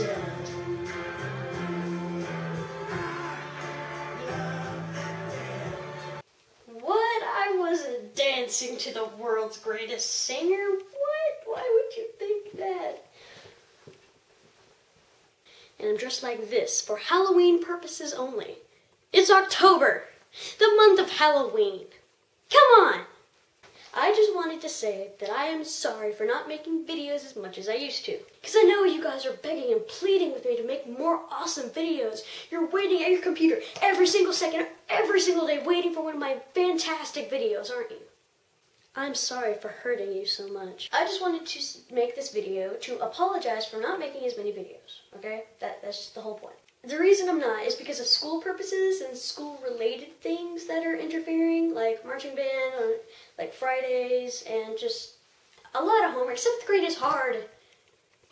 legend. What? I wasn't dancing to the world's greatest singer? What? Why would you think that? And I'm dressed like this for Halloween purposes only. It's October, the month of Halloween. Come on! I just wanted to say that I am sorry for not making videos as much as I used to. Because I know you guys are begging and pleading with me to make more awesome videos. You're waiting at your computer every single second, every single day, waiting for one of my fantastic videos, aren't you? I'm sorry for hurting you so much. I just wanted to make this video to apologize for not making as many videos, okay? That's just the whole point. The reason I'm not is because of school purposes and school-related things that are interfering, like marching band on like Fridays and just a lot of homework. Seventh grade is hard.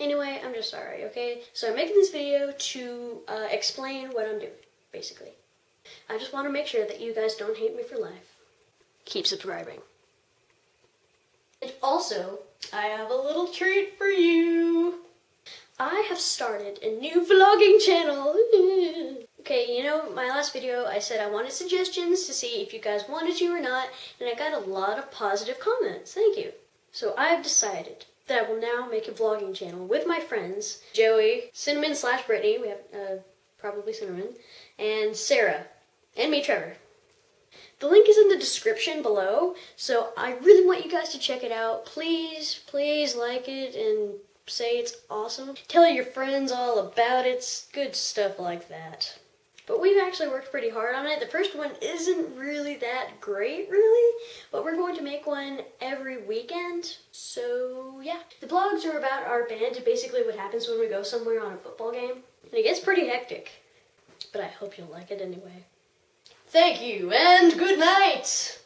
Anyway, I'm just sorry, okay? So I'm making this video to explain what I'm doing, basically. I just want to make sure that you guys don't hate me for life. Keep subscribing. And also, I have a little treat for you. I have started a new vlogging channel. Okay, you know, my last video I said I wanted suggestions to see if you guys wanted to or not, and I got a lot of positive comments, thank you. So I've decided that I will now make a vlogging channel with my friends, Joey, Cinnamon / Brittany, we have probably Cinnamon, and Sarah, and me, Trevor. The link is in the description below, so I really want you guys to check it out. Please, please like it and say it's awesome. Tell your friends all about it. It's good stuff like that. But we've actually worked pretty hard on it. The first one isn't really that great, really, but we're going to make one every weekend, so yeah. The blogs are about our band and basically what happens when we go somewhere on a football game. And it gets pretty hectic, but I hope you'll like it anyway. Thank you, and good night!